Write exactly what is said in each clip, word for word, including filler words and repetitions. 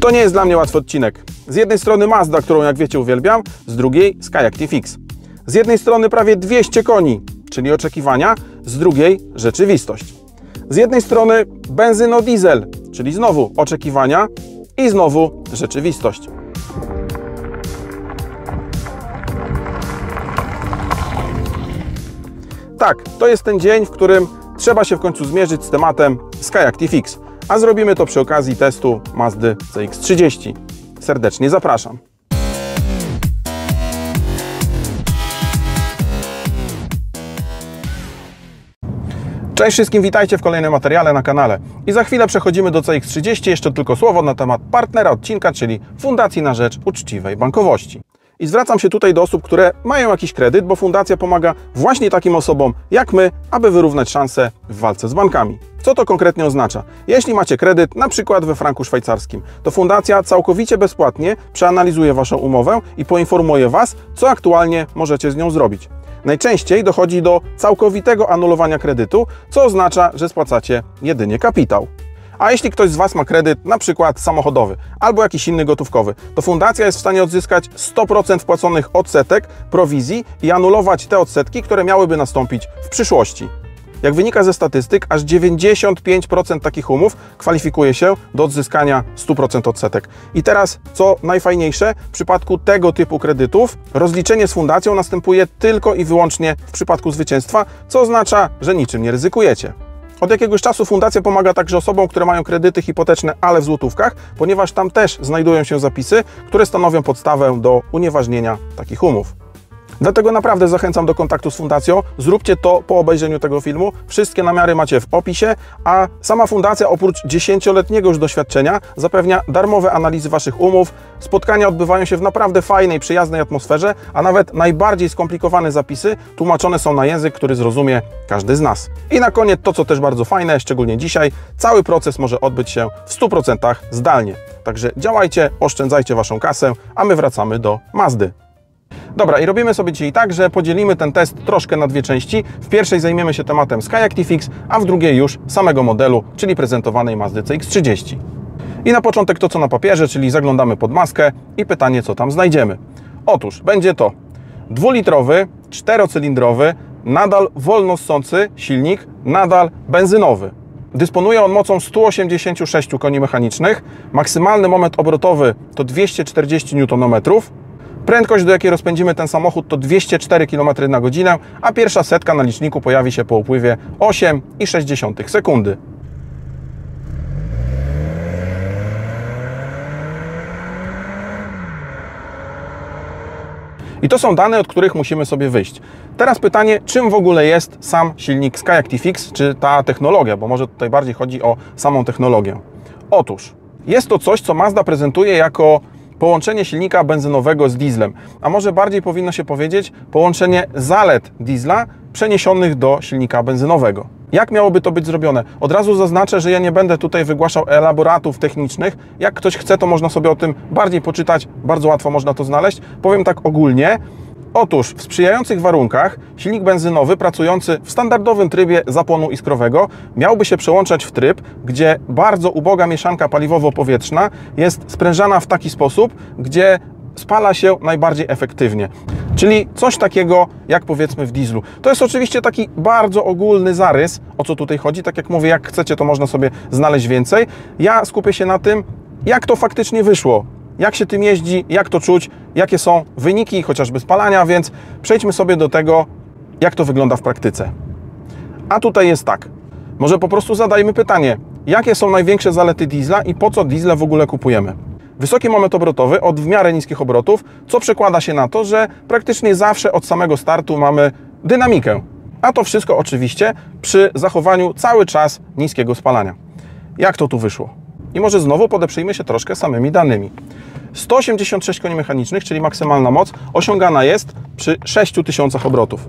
To nie jest dla mnie łatwy odcinek. Z jednej strony Mazda, którą jak wiecie uwielbiam, z drugiej SkyActiv-X. Z jednej strony prawie dwieście koni, czyli oczekiwania, z drugiej rzeczywistość. Z jednej strony benzyno-diesel, czyli znowu oczekiwania i znowu rzeczywistość. Tak, to jest ten dzień, w którym trzeba się w końcu zmierzyć z tematem SkyActiv-X, a zrobimy to przy okazji testu Mazdy C X trzydzieści. Serdecznie zapraszam. Cześć wszystkim, witajcie w kolejnym materiale na kanale. I za chwilę przechodzimy do C X trzydzieści, jeszcze tylko słowo na temat partnera odcinka, czyli Fundacji na rzecz uczciwej bankowości. I zwracam się tutaj do osób, które mają jakiś kredyt, bo fundacja pomaga właśnie takim osobom jak my, aby wyrównać szanse w walce z bankami. Co to konkretnie oznacza? Jeśli macie kredyt, na przykład we franku szwajcarskim, to fundacja całkowicie bezpłatnie przeanalizuje Waszą umowę i poinformuje Was, co aktualnie możecie z nią zrobić. Najczęściej dochodzi do całkowitego anulowania kredytu, co oznacza, że spłacacie jedynie kapitał. A jeśli ktoś z Was ma kredyt, na przykład samochodowy albo jakiś inny gotówkowy, to fundacja jest w stanie odzyskać sto procent wpłaconych odsetek, prowizji i anulować te odsetki, które miałyby nastąpić w przyszłości. Jak wynika ze statystyk, aż dziewięćdziesiąt pięć procent takich umów kwalifikuje się do odzyskania stu procent odsetek. I teraz, co najfajniejsze, w przypadku tego typu kredytów rozliczenie z fundacją następuje tylko i wyłącznie w przypadku zwycięstwa, co oznacza, że niczym nie ryzykujecie. Od jakiegoś czasu fundacja pomaga także osobom, które mają kredyty hipoteczne, ale w złotówkach, ponieważ tam też znajdują się zapisy, które stanowią podstawę do unieważnienia takich umów. Dlatego naprawdę zachęcam do kontaktu z fundacją. Zróbcie to po obejrzeniu tego filmu. Wszystkie namiary macie w opisie, a sama fundacja oprócz dziesięcioletniego już doświadczenia zapewnia darmowe analizy Waszych umów. Spotkania odbywają się w naprawdę fajnej, przyjaznej atmosferze, a nawet najbardziej skomplikowane zapisy tłumaczone są na język, który zrozumie każdy z nas. I na koniec to, co też bardzo fajne, szczególnie dzisiaj, cały proces może odbyć się w stu procentach zdalnie. Także działajcie, oszczędzajcie Waszą kasę, a my wracamy do Mazdy. Dobra, i robimy sobie dzisiaj tak, że podzielimy ten test troszkę na dwie części. W pierwszej zajmiemy się tematem SkyActiv-X, a w drugiej już samego modelu, czyli prezentowanej Mazdy C X trzydzieści. I na początek to, co na papierze, czyli zaglądamy pod maskę i pytanie, co tam znajdziemy. Otóż będzie to dwulitrowy, czterocylindrowy, nadal wolno ssący silnik, nadal benzynowy. Dysponuje on mocą stu osiemdziesięciu sześciu koni mechanicznych, maksymalny moment obrotowy to dwieście czterdzieści niutonometrów, prędkość, do jakiej rozpędzimy ten samochód, to dwieście cztery kilometry na godzinę, a pierwsza setka na liczniku pojawi się po upływie osiem i sześć dziesiątych sekundy. I to są dane, od których musimy sobie wyjść. Teraz pytanie, czym w ogóle jest sam silnik SkyActiv-X, czy ta technologia, bo może tutaj bardziej chodzi o samą technologię. Otóż jest to coś, co Mazda prezentuje jako połączenie silnika benzynowego z dieslem, a może bardziej powinno się powiedzieć połączenie zalet diesla przeniesionych do silnika benzynowego. Jak miałoby to być zrobione? Od razu zaznaczę, że ja nie będę tutaj wygłaszał elaboratów technicznych. Jak ktoś chce, to można sobie o tym bardziej poczytać, bardzo łatwo można to znaleźć. Powiem tak ogólnie. Otóż w sprzyjających warunkach silnik benzynowy pracujący w standardowym trybie zapłonu iskrowego miałby się przełączać w tryb, gdzie bardzo uboga mieszanka paliwowo-powietrzna jest sprężana w taki sposób, gdzie spala się najbardziej efektywnie. Czyli coś takiego jak powiedzmy w dieslu. To jest oczywiście taki bardzo ogólny zarys, o co tutaj chodzi. Tak jak mówię, jak chcecie, to można sobie znaleźć więcej. Ja skupię się na tym, jak to faktycznie wyszło. Jak się tym jeździ, jak to czuć, jakie są wyniki chociażby spalania, więc przejdźmy sobie do tego, jak to wygląda w praktyce. A tutaj jest tak, może po prostu zadajmy pytanie, jakie są największe zalety diesla i po co diesla w ogóle kupujemy? Wysoki moment obrotowy od w miarę niskich obrotów, co przekłada się na to, że praktycznie zawsze od samego startu mamy dynamikę, a to wszystko oczywiście przy zachowaniu cały czas niskiego spalania. Jak to tu wyszło? I może znowu podeprzyjmy się troszkę samymi danymi. sto osiemdziesiąt sześć koni mechanicznych, czyli maksymalna moc, osiągana jest przy sześciu tysiącach obrotów.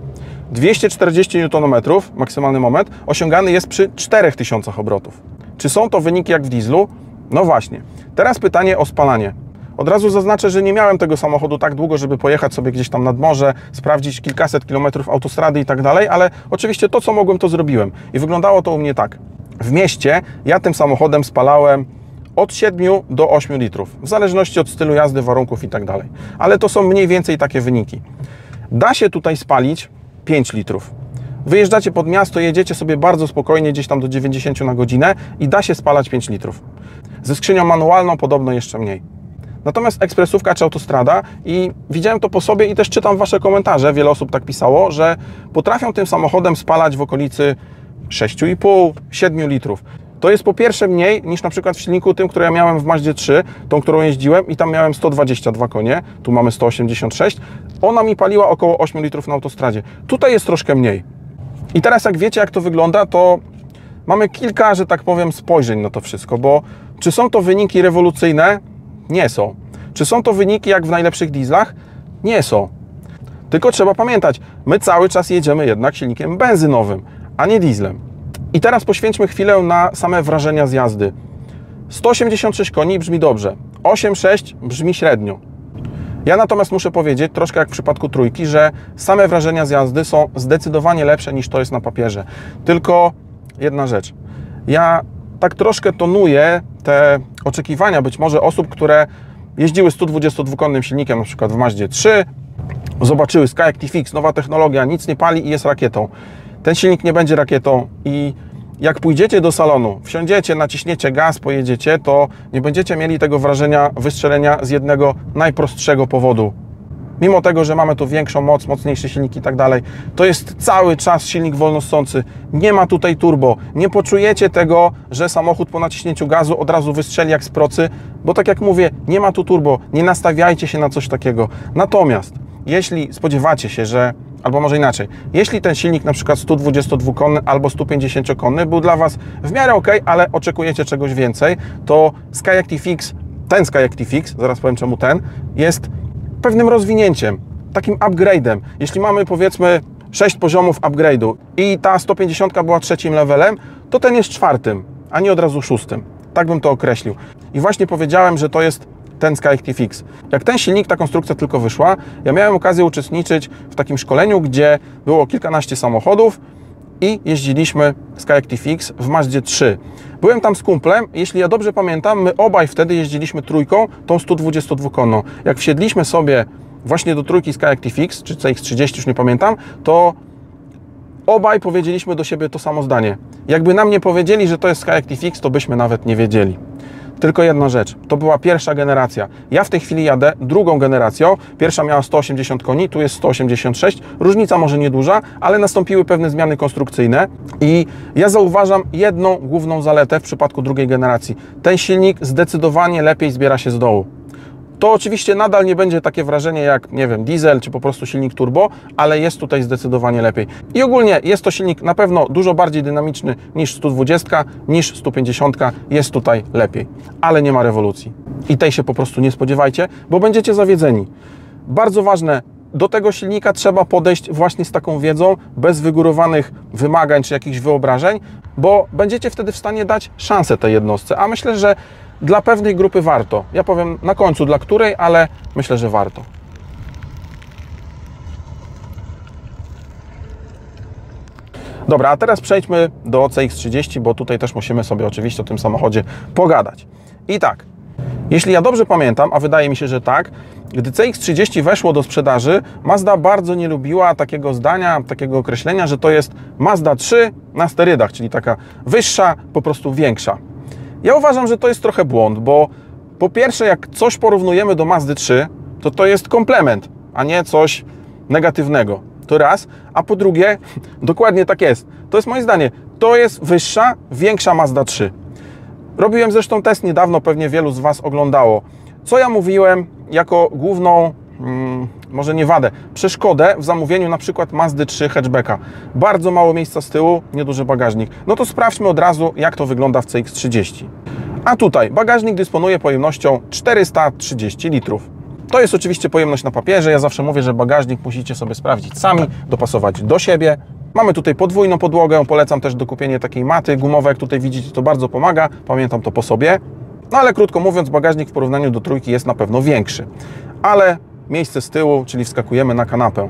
dwieście czterdzieści niutonometrów, maksymalny moment, osiągany jest przy czterech tysiącach obrotów. Czy są to wyniki jak w dieslu? No właśnie. Teraz pytanie o spalanie. Od razu zaznaczę, że nie miałem tego samochodu tak długo, żeby pojechać sobie gdzieś tam nad morze, sprawdzić kilkaset kilometrów autostrady i tak dalej, ale oczywiście to, co mogłem, to zrobiłem. I wyglądało to u mnie tak. W mieście ja tym samochodem spalałem od siedmiu do ośmiu litrów, w zależności od stylu jazdy, warunków i tak dalej. Ale to są mniej więcej takie wyniki. Da się tutaj spalić pięć litrów. Wyjeżdżacie pod miasto, jedziecie sobie bardzo spokojnie, gdzieś tam do dziewięćdziesięciu na godzinę i da się spalać pięć litrów. Ze skrzynią manualną podobno jeszcze mniej. Natomiast ekspresówka czy autostrada, i widziałem to po sobie i też czytam Wasze komentarze, wiele osób tak pisało, że potrafią tym samochodem spalać w okolicy sześciu i pół do siedmiu litrów. To jest po pierwsze mniej niż na przykład w silniku tym, który ja miałem w Mazdzie trzy, tą, którą jeździłem, i tam miałem sto dwadzieścia dwa konie, tu mamy sto osiemdziesiąt sześć. Ona mi paliła około ośmiu litrów na autostradzie. Tutaj jest troszkę mniej. I teraz jak wiecie, jak to wygląda, to mamy kilka, że tak powiem, spojrzeń na to wszystko, bo czy są to wyniki rewolucyjne? Nie są. Czy są to wyniki jak w najlepszych dieslach? Nie są. Tylko trzeba pamiętać, my cały czas jedziemy jednak silnikiem benzynowym, a nie dieslem. I teraz poświęćmy chwilę na same wrażenia z jazdy. sto osiemdziesiąt sześć koni brzmi dobrze, osiem sześć brzmi średnio. Ja natomiast muszę powiedzieć, troszkę jak w przypadku trójki, że same wrażenia z jazdy są zdecydowanie lepsze niż to jest na papierze. Tylko jedna rzecz. Ja tak troszkę tonuję te oczekiwania być może osób, które jeździły sto dwudziestodwukonnym silnikiem, na przykład w Mazdzie trzy, zobaczyły SkyActiv-X, nowa technologia, nic nie pali i jest rakietą. Ten silnik nie będzie rakietą i jak pójdziecie do salonu, wsiądziecie, naciśniecie gaz, pojedziecie, to nie będziecie mieli tego wrażenia wystrzelenia z jednego najprostszego powodu. Mimo tego, że mamy tu większą moc, mocniejszy silnik i tak dalej, to jest cały czas silnik wolnossący. Nie ma tutaj turbo. Nie poczujecie tego, że samochód po naciśnięciu gazu od razu wystrzeli jak z procy, bo tak jak mówię, nie ma tu turbo. Nie nastawiajcie się na coś takiego. Natomiast jeśli spodziewacie się, że... Albo może inaczej, jeśli ten silnik na przykład sto dwudziestodwukonny albo sto pięćdziesięciokonny był dla Was w miarę ok, ale oczekujecie czegoś więcej, to SkyActiv-X, ten SkyActiv-X, zaraz powiem czemu ten, jest pewnym rozwinięciem, takim upgrade'em. Jeśli mamy powiedzmy sześć poziomów upgrade'u i ta sto pięćdziesiątka była trzecim levelem, to ten jest czwartym, a nie od razu szóstym. Tak bym to określił. I właśnie powiedziałem, że to jest ten SkyActiv-X. Jak ten silnik, ta konstrukcja tylko wyszła, ja miałem okazję uczestniczyć w takim szkoleniu, gdzie było kilkanaście samochodów i jeździliśmy SkyActiv-X w Mazdzie trzy. Byłem tam z kumplem, jeśli ja dobrze pamiętam, my obaj wtedy jeździliśmy trójką, tą sto dwudziestodwukonną. Jak wsiedliśmy sobie właśnie do trójki SkyActiv-X, czy C X trzydzieści, już nie pamiętam, to obaj powiedzieliśmy do siebie to samo zdanie. Jakby nam nie powiedzieli, że to jest SkyActiv-X, to byśmy nawet nie wiedzieli. Tylko jedna rzecz, to była pierwsza generacja. Ja w tej chwili jadę drugą generacją. Pierwsza miała sto osiemdziesiąt koni, tu jest sto osiemdziesiąt sześć. Różnica może nieduża, ale nastąpiły pewne zmiany konstrukcyjne i ja zauważam jedną główną zaletę w przypadku drugiej generacji. Ten silnik zdecydowanie lepiej zbiera się z dołu. To oczywiście nadal nie będzie takie wrażenie jak, nie wiem, diesel czy po prostu silnik turbo, ale jest tutaj zdecydowanie lepiej. I ogólnie jest to silnik na pewno dużo bardziej dynamiczny niż sto dwadzieścia, niż sto pięćdziesiąt, jest tutaj lepiej. Ale nie ma rewolucji. I tej się po prostu nie spodziewajcie, bo będziecie zawiedzeni. Bardzo ważne, do tego silnika trzeba podejść właśnie z taką wiedzą, bez wygórowanych wymagań czy jakichś wyobrażeń, bo będziecie wtedy w stanie dać szansę tej jednostce, a myślę, że dla pewnej grupy warto. Ja powiem na końcu dla której, ale myślę, że warto. Dobra, a teraz przejdźmy do C X trzydzieści, bo tutaj też musimy sobie oczywiście o tym samochodzie pogadać. I tak, jeśli ja dobrze pamiętam, a wydaje mi się, że tak, gdy C X trzydzieści weszło do sprzedaży, Mazda bardzo nie lubiła takiego zdania, takiego określenia, że to jest Mazda trzy na sterydach, czyli taka wyższa, po prostu większa. Ja uważam, że to jest trochę błąd, bo po pierwsze, jak coś porównujemy do Mazdy trzy, to to jest komplement, a nie coś negatywnego. To raz. A po drugie, dokładnie tak jest. To jest moje zdanie. To jest wyższa, większa Mazda trzy. Robiłem zresztą test niedawno, pewnie wielu z Was oglądało. Co ja mówiłem jako główną, hmm, może nie wadę, przeszkodę w zamówieniu na przykład Mazdy trzy hatchbacka? Bardzo mało miejsca z tyłu, nieduży bagażnik. No to sprawdźmy od razu, jak to wygląda w C X trzydzieści. A tutaj bagażnik dysponuje pojemnością czterysta trzydzieści litrów. To jest oczywiście pojemność na papierze. Ja zawsze mówię, że bagażnik musicie sobie sprawdzić sami, dopasować do siebie. Mamy tutaj podwójną podłogę. Polecam też dokupienie takiej maty gumowej. Jak tutaj widzicie, to bardzo pomaga. Pamiętam to po sobie. No ale krótko mówiąc, bagażnik w porównaniu do trójki jest na pewno większy. Ale miejsce z tyłu, czyli wskakujemy na kanapę.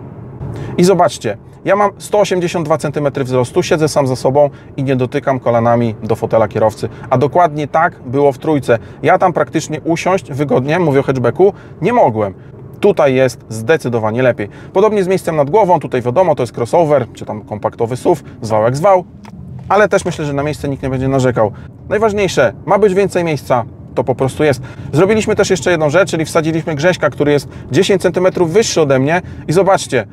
I zobaczcie, ja mam sto osiemdziesiąt dwa centymetry wzrostu, siedzę sam za sobą i nie dotykam kolanami do fotela kierowcy. A dokładnie tak było w trójce. Ja tam praktycznie usiąść wygodnie, mówię o hatchbacku, nie mogłem. Tutaj jest zdecydowanie lepiej. Podobnie z miejscem nad głową, tutaj wiadomo, to jest crossover, czy tam kompaktowy S U V, zwał jak zwał, ale też myślę, że na miejsce nikt nie będzie narzekał. Najważniejsze, ma być więcej miejsca, to po prostu jest. Zrobiliśmy też jeszcze jedną rzecz, czyli wsadziliśmy Grześka, który jest dziesięć centymetrów wyższy ode mnie i zobaczcie,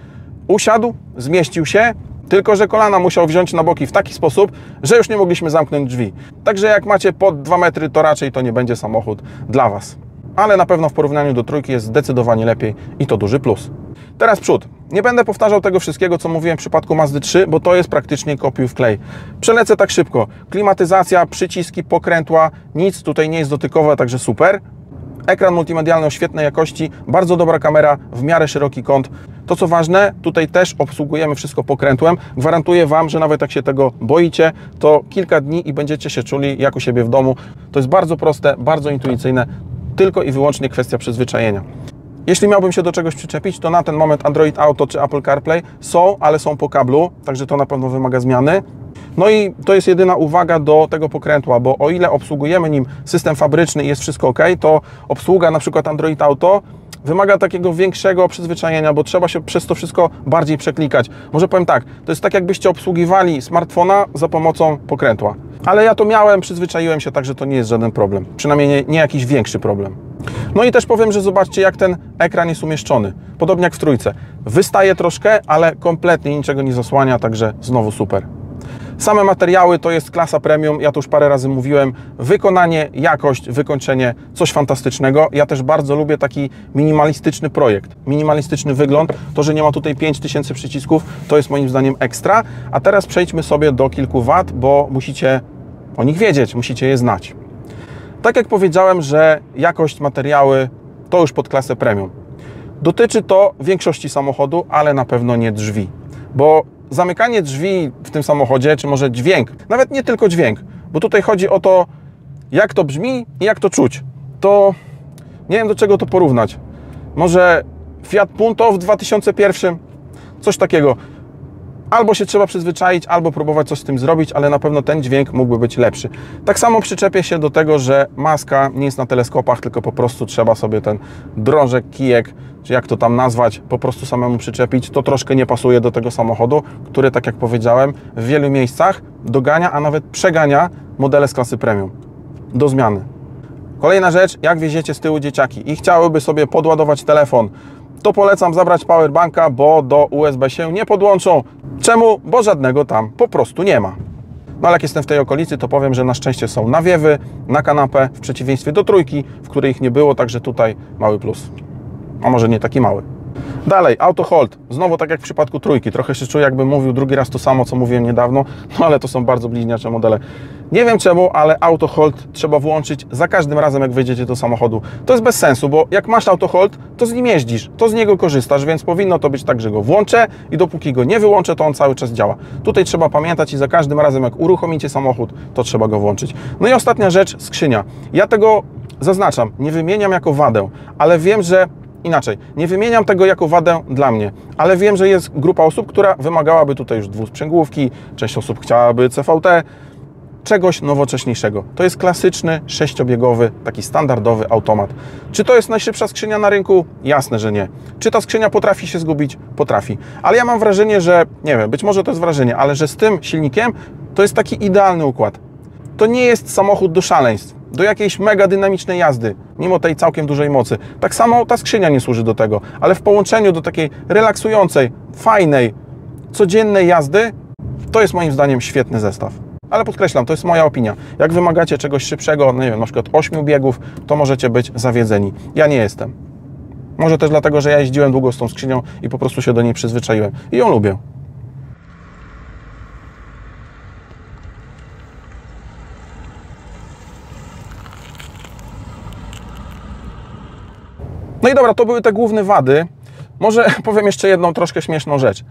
usiadł, zmieścił się, tylko że kolana musiał wziąć na boki w taki sposób, że już nie mogliśmy zamknąć drzwi. Także jak macie pod dwa metry, to raczej to nie będzie samochód dla Was. Ale na pewno w porównaniu do trójki jest zdecydowanie lepiej i to duży plus. Teraz przód. Nie będę powtarzał tego wszystkiego, co mówiłem w przypadku Mazdy trzy, bo to jest praktycznie kopiuj wklej. Przelecę tak szybko. Klimatyzacja, przyciski, pokrętła, nic tutaj nie jest dotykowe, także super. Ekran multimedialny o świetnej jakości, bardzo dobra kamera, w miarę szeroki kąt. To co ważne, tutaj też obsługujemy wszystko pokrętłem. Gwarantuję Wam, że nawet jak się tego boicie, to kilka dni i będziecie się czuli jak u siebie w domu. To jest bardzo proste, bardzo intuicyjne. Tylko i wyłącznie kwestia przyzwyczajenia. Jeśli miałbym się do czegoś przyczepić, to na ten moment Android Auto czy Apple CarPlay są, ale są po kablu, także to na pewno wymaga zmiany. No i to jest jedyna uwaga do tego pokrętła, bo o ile obsługujemy nim system fabryczny i jest wszystko ok, to obsługa na przykład Android Auto wymaga takiego większego przyzwyczajenia, bo trzeba się przez to wszystko bardziej przeklikać. Może powiem tak, to jest tak jakbyście obsługiwali smartfona za pomocą pokrętła. Ale ja to miałem, przyzwyczaiłem się, także to nie jest żaden problem. Przynajmniej nie, nie jakiś większy problem. No i też powiem, że zobaczcie, jak ten ekran jest umieszczony. Podobnie jak w trójce. Wystaje troszkę, ale kompletnie niczego nie zasłania, także znowu super. Same materiały to jest klasa premium, ja to już parę razy mówiłem. Wykonanie, jakość, wykończenie, coś fantastycznego. Ja też bardzo lubię taki minimalistyczny projekt, minimalistyczny wygląd. To, że nie ma tutaj pięć tysięcy przycisków, to jest moim zdaniem ekstra. A teraz przejdźmy sobie do kilku wad, bo musicie o nich wiedzieć, musicie je znać. Tak jak powiedziałem, że jakość, materiały to już pod klasę premium. Dotyczy to większości samochodu, ale na pewno nie drzwi, bo zamykanie drzwi w tym samochodzie, czy może dźwięk, nawet nie tylko dźwięk, bo tutaj chodzi o to, jak to brzmi i jak to czuć. To nie wiem, do czego to porównać. Może Fiat Punto w dwa tysiące pierwszym? Coś takiego. Albo się trzeba przyzwyczaić, albo próbować coś z tym zrobić, ale na pewno ten dźwięk mógłby być lepszy. Tak samo przyczepię się do tego, że maska nie jest na teleskopach, tylko po prostu trzeba sobie ten drążek, kijek, czy jak to tam nazwać, po prostu samemu przyczepić. To troszkę nie pasuje do tego samochodu, który, tak jak powiedziałem, w wielu miejscach dogania, a nawet przegania modele z klasy premium. Do zmiany. Kolejna rzecz, jak wieziecie z tyłu dzieciaki i chciałyby sobie podładować telefon, to polecam zabrać powerbanka, bo do U S B się nie podłączą. Czemu? Bo żadnego tam po prostu nie ma. No ale jak jestem w tej okolicy, to powiem, że na szczęście są nawiewy na kanapę, w przeciwieństwie do trójki, w której ich nie było, także tutaj mały plus. A może nie taki mały. Dalej, auto hold. Znowu tak jak w przypadku trójki. Trochę się czuję, jakbym mówił drugi raz to samo, co mówiłem niedawno, no ale to są bardzo bliźniacze modele. Nie wiem czemu, ale auto hold trzeba włączyć za każdym razem, jak wejdziecie do samochodu. To jest bez sensu, bo jak masz auto hold, to z nim jeździsz, to z niego korzystasz, więc powinno to być tak, że go włączę i dopóki go nie wyłączę, to on cały czas działa. Tutaj trzeba pamiętać i za każdym razem, jak uruchomicie samochód, to trzeba go włączyć. No i ostatnia rzecz, skrzynia. Ja tego zaznaczam, nie wymieniam jako wadę, ale wiem, że Inaczej, nie wymieniam tego jako wadę dla mnie, ale wiem, że jest grupa osób, która wymagałaby tutaj już dwusprzęgłówki, część osób chciałaby C V T, czegoś nowocześniejszego. To jest klasyczny, sześciobiegowy, taki standardowy automat. Czy to jest najszybsza skrzynia na rynku? Jasne, że nie. Czy ta skrzynia potrafi się zgubić? Potrafi. Ale ja mam wrażenie, że, nie wiem, być może to jest wrażenie, ale że z tym silnikiem to jest taki idealny układ. To nie jest samochód do szaleństw, do jakiejś mega dynamicznej jazdy, mimo tej całkiem dużej mocy. Tak samo ta skrzynia nie służy do tego, ale w połączeniu do takiej relaksującej, fajnej, codziennej jazdy, to jest moim zdaniem świetny zestaw. Ale podkreślam, to jest moja opinia. Jak wymagacie czegoś szybszego, no nie wiem, na przykład ośmiu biegów, to możecie być zawiedzeni. Ja nie jestem. Może też dlatego, że ja jeździłem długo z tą skrzynią i po prostu się do niej przyzwyczaiłem i ją lubię. No i dobra, to były te główne wady. Może powiem jeszcze jedną troszkę śmieszną rzecz.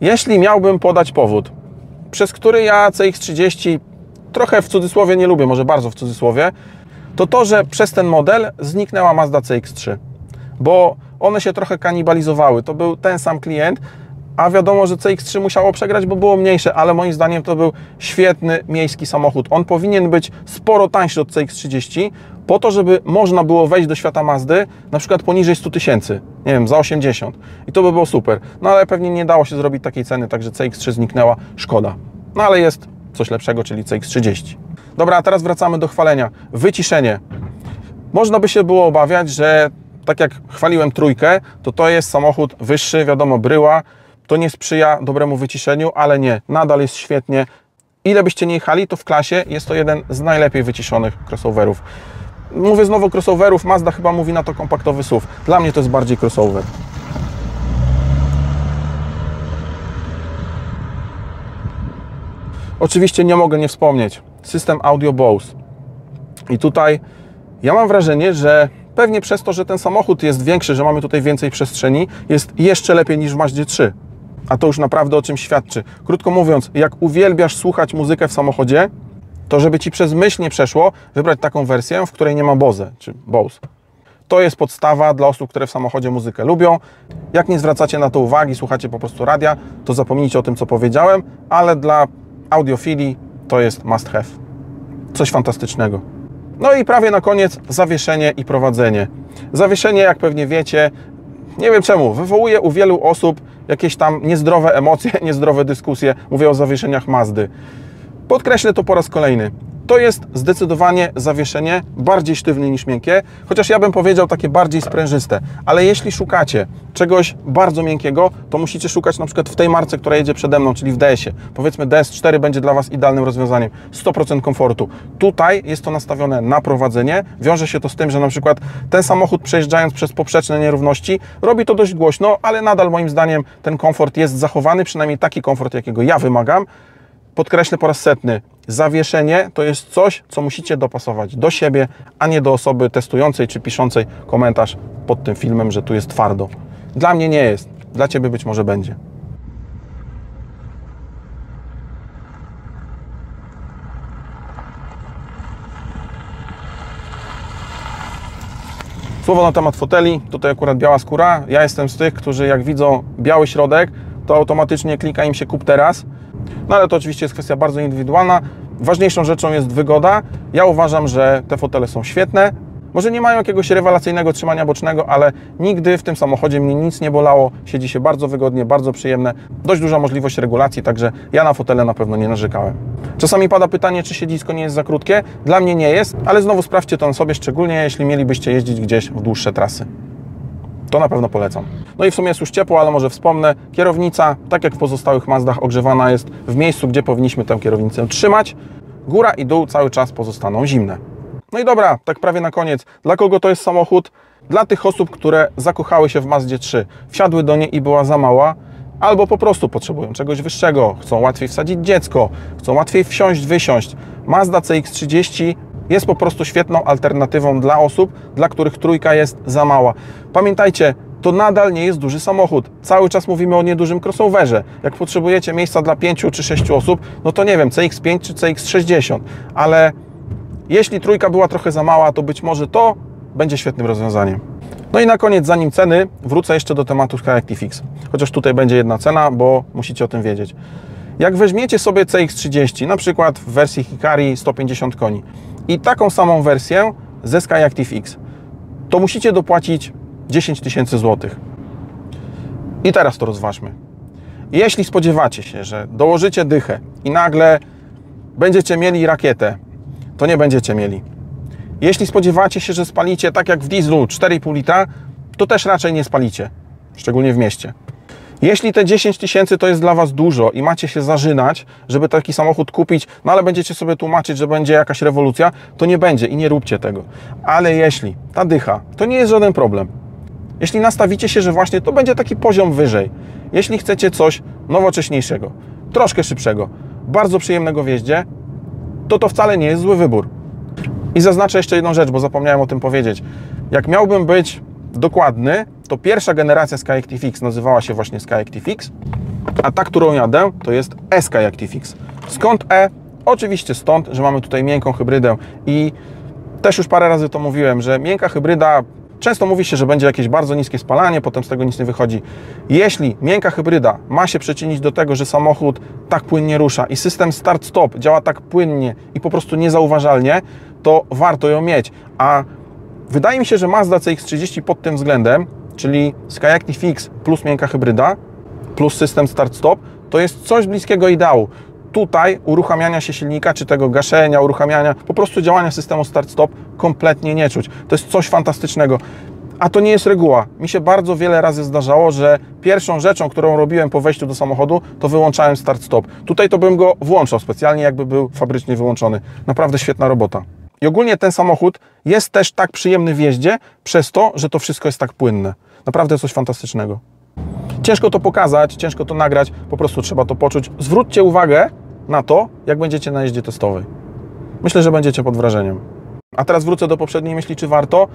Jeśli miałbym podać powód, przez który ja C X trzydzieści trochę w cudzysłowie nie lubię, może bardzo w cudzysłowie, to to, że przez ten model zniknęła Mazda C X trzy, bo one się trochę kanibalizowały. To był ten sam klient, a wiadomo, że C X trzy musiało przegrać, bo było mniejsze, ale moim zdaniem to był świetny miejski samochód. On powinien być sporo tańszy od C X trzydzieści, po to, żeby można było wejść do świata Mazdy na przykład poniżej stu tysięcy, nie wiem, za osiemdziesiąt i to by było super. No ale pewnie nie dało się zrobić takiej ceny, także C X trzy zniknęła, szkoda. No ale jest coś lepszego, czyli C X trzydzieści. Dobra, a teraz wracamy do chwalenia. Wyciszenie. Można by się było obawiać, że tak jak chwaliłem trójkę, to to jest samochód wyższy, wiadomo, bryła, to nie sprzyja dobremu wyciszeniu, ale nie, nadal jest świetnie. Ile byście nie jechali, to w klasie jest to jeden z najlepiej wyciszonych crossoverów. Mówię znowu crossoverów, Mazda chyba mówi na to kompaktowy S U V. Dla mnie to jest bardziej crossover. Oczywiście nie mogę nie wspomnieć. System audio Bose. I tutaj ja mam wrażenie, że pewnie przez to, że ten samochód jest większy, że mamy tutaj więcej przestrzeni, jest jeszcze lepiej niż w Mazdzie trzy. A to już naprawdę o czym świadczy. Krótko mówiąc, jak uwielbiasz słuchać muzykę w samochodzie, to żeby Ci przez myśl nie przeszło, wybrać taką wersję, w której nie ma Bose, czy Bose. To jest podstawa dla osób, które w samochodzie muzykę lubią. Jak nie zwracacie na to uwagi, słuchacie po prostu radia, to zapomnijcie o tym, co powiedziałem, ale dla audiofilii to jest must have. Coś fantastycznego. No i prawie na koniec zawieszenie i prowadzenie. Zawieszenie, jak pewnie wiecie, nie wiem czemu, wywołuje u wielu osób jakieś tam niezdrowe emocje, niezdrowe dyskusje. Mówię o zawieszeniach Mazdy. Podkreślę to po raz kolejny. To jest zdecydowanie zawieszenie bardziej sztywne niż miękkie, chociaż ja bym powiedział takie bardziej sprężyste. Ale jeśli szukacie czegoś bardzo miękkiego, to musicie szukać na przykład w tej marce, która jedzie przede mną, czyli w D S ie. Powiedzmy D S cztery będzie dla Was idealnym rozwiązaniem. sto procent komfortu. Tutaj jest to nastawione na prowadzenie. Wiąże się to z tym, że na przykład ten samochód przejeżdżając przez poprzeczne nierówności robi to dość głośno, ale nadal moim zdaniem ten komfort jest zachowany, przynajmniej taki komfort, jakiego ja wymagam. Podkreślę po raz setny, zawieszenie to jest coś, co musicie dopasować do siebie, a nie do osoby testującej czy piszącej komentarz pod tym filmem, że tu jest twardo. Dla mnie nie jest, dla Ciebie być może będzie. Słowo na temat foteli, tutaj akurat biała skóra. Ja jestem z tych, którzy jak widzą biały środek, to automatycznie klika im się kup teraz. No ale to oczywiście jest kwestia bardzo indywidualna. Ważniejszą rzeczą jest wygoda. Ja uważam, że te fotele są świetne. Może nie mają jakiegoś rewelacyjnego trzymania bocznego, ale nigdy w tym samochodzie mnie nic nie bolało. Siedzi się bardzo wygodnie, bardzo przyjemne. Dość duża możliwość regulacji, także ja na fotele na pewno nie narzekałem. Czasami pada pytanie, czy siedzisko nie jest za krótkie. Dla mnie nie jest, ale znowu sprawdźcie to na sobie, szczególnie jeśli mielibyście jeździć gdzieś w dłuższe trasy. To na pewno polecam. No i w sumie jest już ciepło, ale może wspomnę. Kierownica, tak jak w pozostałych Mazdach, ogrzewana jest w miejscu, gdzie powinniśmy tę kierownicę trzymać. Góra i dół cały czas pozostaną zimne. No i dobra, tak prawie na koniec. Dla kogo to jest samochód? Dla tych osób, które zakochały się w Mazdzie trzy, wsiadły do niej i była za mała, albo po prostu potrzebują czegoś wyższego, chcą łatwiej wsadzić dziecko, chcą łatwiej wsiąść, wysiąść. Mazda C X trzydzieści jest po prostu świetną alternatywą dla osób, dla których trójka jest za mała. Pamiętajcie, to nadal nie jest duży samochód. Cały czas mówimy o niedużym crossoverze. Jak potrzebujecie miejsca dla pięciu czy sześciu osób, no to nie wiem, C X pięć czy C X sześćdziesiąt. Ale jeśli trójka była trochę za mała, to być może to będzie świetnym rozwiązaniem. No i na koniec, zanim ceny, wrócę jeszcze do tematu SkyActiv-X. Chociaż tutaj będzie jedna cena, bo musicie o tym wiedzieć. Jak weźmiecie sobie C X trzydzieści, na przykład w wersji Hikari sto pięćdziesiąt koni, i taką samą wersję ze SkyActiv-X, to musicie dopłacić dziesięć tysięcy złotych. I teraz to rozważmy. Jeśli spodziewacie się, że dołożycie dychę i nagle będziecie mieli rakietę, to nie będziecie mieli. Jeśli spodziewacie się, że spalicie tak jak w dieslu cztery i pół litra, to też raczej nie spalicie, szczególnie w mieście. Jeśli te dziesięć tysięcy to jest dla Was dużo i macie się zażynać, żeby taki samochód kupić, no ale będziecie sobie tłumaczyć, że będzie jakaś rewolucja, to nie będzie i nie róbcie tego. Ale jeśli ta dycha, to nie jest żaden problem. Jeśli nastawicie się, że właśnie to będzie taki poziom wyżej. Jeśli chcecie coś nowocześniejszego, troszkę szybszego, bardzo przyjemnego w jeździe, to to wcale nie jest zły wybór. I zaznaczę jeszcze jedną rzecz, bo zapomniałem o tym powiedzieć. Jak miałbym być dokładny, to pierwsza generacja SkyActiv-X nazywała się właśnie SkyActiv-X, a ta, którą jadę, to jest e-SkyActiv-X. Skąd E? Oczywiście stąd, że mamy tutaj miękką hybrydę i też już parę razy to mówiłem, że miękka hybryda Często mówi się, że będzie jakieś bardzo niskie spalanie, potem z tego nic nie wychodzi. Jeśli miękka hybryda ma się przyczynić do tego, że samochód tak płynnie rusza i system start-stop działa tak płynnie i po prostu niezauważalnie, to warto ją mieć. A wydaje mi się, że Mazda C X trzydzieści pod tym względem, czyli SkyActiv-X plus miękka hybryda plus system start-stop, to jest coś bliskiego ideału. Tutaj uruchamiania się silnika, czy tego gaszenia, uruchamiania, po prostu działania systemu start-stop kompletnie nie czuć. To jest coś fantastycznego. A to nie jest reguła. Mi się bardzo wiele razy zdarzało, że pierwszą rzeczą, którą robiłem po wejściu do samochodu, to wyłączałem start-stop. Tutaj to bym go włączał specjalnie, jakby był fabrycznie wyłączony. Naprawdę świetna robota. I ogólnie ten samochód jest też tak przyjemny w jeździe, przez to, że to wszystko jest tak płynne. Naprawdę coś fantastycznego. Ciężko to pokazać, ciężko to nagrać, po prostu trzeba to poczuć. Zwróćcie uwagę na to, jak będziecie na jeździe testowej. Myślę, że będziecie pod wrażeniem. A teraz wrócę do poprzedniej myśli, czy warto.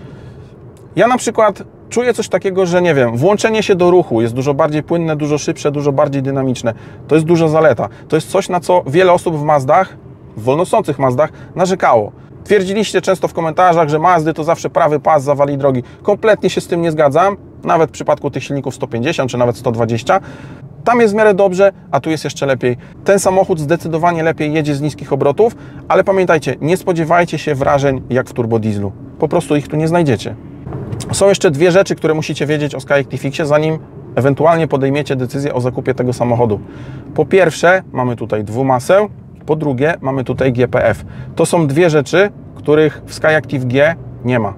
Ja na przykład czuję coś takiego, że nie wiem, włączenie się do ruchu jest dużo bardziej płynne, dużo szybsze, dużo bardziej dynamiczne. To jest duża zaleta. To jest coś, na co wiele osób w Mazdach, w wolnosących Mazdach narzekało. Twierdziliście często w komentarzach, że Mazdy to zawsze prawy pas zawali drogi. Kompletnie się z tym nie zgadzam, nawet w przypadku tych silników sto pięćdziesiąt czy nawet sto dwadzieścia. Tam jest w miarę dobrze, a tu jest jeszcze lepiej. Ten samochód zdecydowanie lepiej jedzie z niskich obrotów, ale pamiętajcie, nie spodziewajcie się wrażeń jak w turbodieslu. Po prostu ich tu nie znajdziecie. Są jeszcze dwie rzeczy, które musicie wiedzieć o SkyActiv-Xie, zanim ewentualnie podejmiecie decyzję o zakupie tego samochodu. Po pierwsze, mamy tutaj dwumasę. Po drugie, mamy tutaj G P F. To są dwie rzeczy, których w SkyActiv-G nie ma.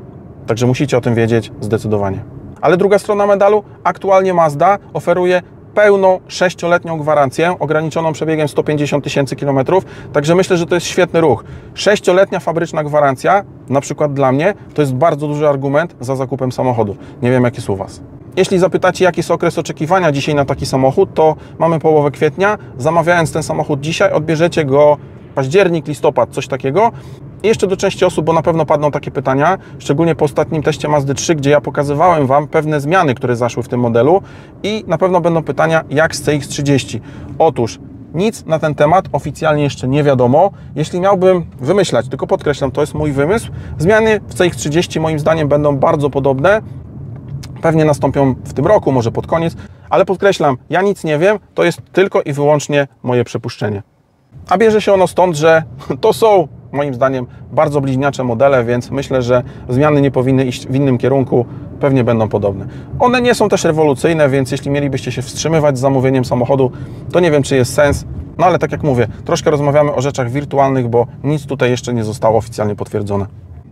Także musicie o tym wiedzieć zdecydowanie. Ale druga strona medalu, aktualnie Mazda oferuje pełną sześcioletnią gwarancję, ograniczoną przebiegiem sto pięćdziesiąt tysięcy kilometrów, także myślę, że to jest świetny ruch. Sześcioletnia fabryczna gwarancja, na przykład dla mnie, to jest bardzo duży argument za zakupem samochodu. Nie wiem, jak jest u Was. Jeśli zapytacie, jaki jest okres oczekiwania dzisiaj na taki samochód, to mamy połowę kwietnia. Zamawiając ten samochód dzisiaj, odbierzecie go październik, listopad, coś takiego. I jeszcze do części osób, bo na pewno padną takie pytania, szczególnie po ostatnim teście Mazdy trzy, gdzie ja pokazywałem Wam pewne zmiany, które zaszły w tym modelu i na pewno będą pytania, jak z C X trzydzieści. Otóż nic na ten temat oficjalnie jeszcze nie wiadomo. Jeśli miałbym wymyślać, tylko podkreślam, to jest mój wymysł, zmiany w C X trzydzieści moim zdaniem będą bardzo podobne. Pewnie nastąpią w tym roku, może pod koniec, ale podkreślam, ja nic nie wiem, to jest tylko i wyłącznie moje przypuszczenie. A bierze się ono stąd, że to są moim zdaniem bardzo bliźniacze modele, więc myślę, że zmiany nie powinny iść w innym kierunku, pewnie będą podobne. One nie są też rewolucyjne, więc jeśli mielibyście się wstrzymywać z zamówieniem samochodu, to nie wiem, czy jest sens. No ale tak jak mówię, troszkę rozmawiamy o rzeczach wirtualnych, bo nic tutaj jeszcze nie zostało oficjalnie potwierdzone.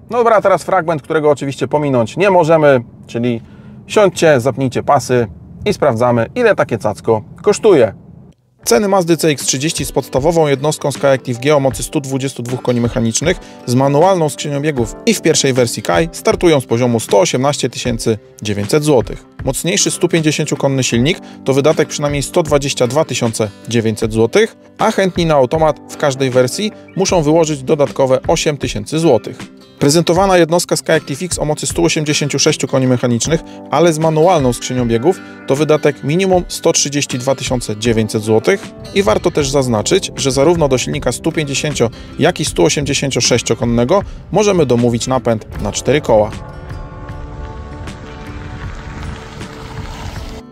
No dobra, a teraz fragment, którego oczywiście pominąć nie możemy, czyli siądźcie, zapnijcie pasy i sprawdzamy, ile takie cacko kosztuje. Ceny Mazdy C X trzydzieści z podstawową jednostką SkyActiv-G o mocy stu dwudziestu dwóch koni mechanicznych z manualną skrzynią biegów i w pierwszej wersji K A I startują z poziomu sto osiemnaście tysięcy dziewięćset złotych. Mocniejszy stu pięćdziesięciokonny silnik to wydatek przynajmniej sto dwadzieścia dwa tysiące dziewięćset złotych, a chętni na automat w każdej wersji muszą wyłożyć dodatkowe osiem tysięcy złotych. Prezentowana jednostka SkyActiv-X o mocy stu osiemdziesięciu sześciu koni mechanicznych, ale z manualną skrzynią biegów, to wydatek minimum sto trzydzieści dwa tysiące dziewięćset złotych i warto też zaznaczyć, że zarówno do silnika stu pięćdziesięciu, jak i stu osiemdziesięciu sześciokonnego możemy domówić napęd na cztery koła.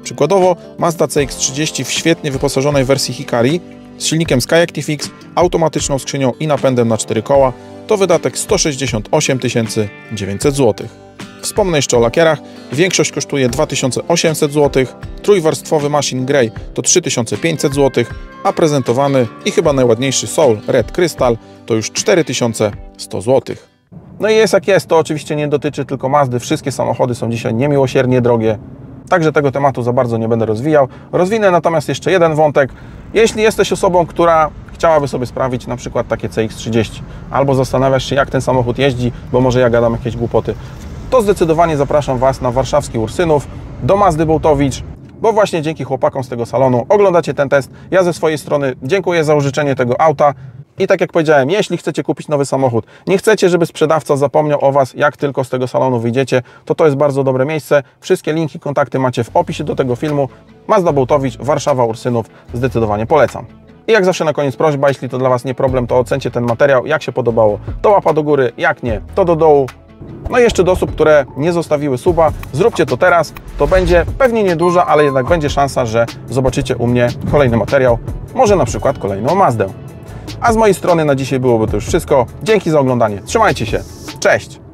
Przykładowo Mazda C X trzydzieści w świetnie wyposażonej wersji Hikari z silnikiem SkyActiv-X, automatyczną skrzynią i napędem na cztery koła to wydatek sto sześćdziesiąt osiem tysięcy dziewięćset złotych. Wspomnę jeszcze o lakierach. Większość kosztuje dwa tysiące osiemset złotych, trójwarstwowy Machine Grey to trzy tysiące pięćset złotych, a prezentowany i chyba najładniejszy Soul Red Crystal to już cztery tysiące sto złotych. No i jest jak jest, to oczywiście nie dotyczy tylko Mazdy. Wszystkie samochody są dzisiaj niemiłosiernie drogie. Także tego tematu za bardzo nie będę rozwijał. Rozwinę natomiast jeszcze jeden wątek. Jeśli jesteś osobą, która chciałaby sobie sprawić na przykład takie C X trzydzieści, albo zastanawiasz się, jak ten samochód jeździ, bo może ja gadam jakieś głupoty, to zdecydowanie zapraszam Was na warszawski Ursynów, do Mazdy Bołtowicz, bo właśnie dzięki chłopakom z tego salonu oglądacie ten test. Ja ze swojej strony dziękuję za użyczenie tego auta. I tak jak powiedziałem, jeśli chcecie kupić nowy samochód, nie chcecie, żeby sprzedawca zapomniał o Was, jak tylko z tego salonu wyjdziecie, to to jest bardzo dobre miejsce. Wszystkie linki, kontakty macie w opisie do tego filmu. Mazda Bołtowicz, Warszawa, Ursynów, zdecydowanie polecam. I jak zawsze na koniec prośba, jeśli to dla Was nie problem, to ocencie ten materiał. Jak się podobało, to łapa do góry, jak nie, to do dołu. No i jeszcze do osób, które nie zostawiły suba, zróbcie to teraz. To będzie pewnie nieduża, ale jednak będzie szansa, że zobaczycie u mnie kolejny materiał, może na przykład kolejną Mazdę. A z mojej strony na dzisiaj byłoby to już wszystko. Dzięki za oglądanie, trzymajcie się, cześć!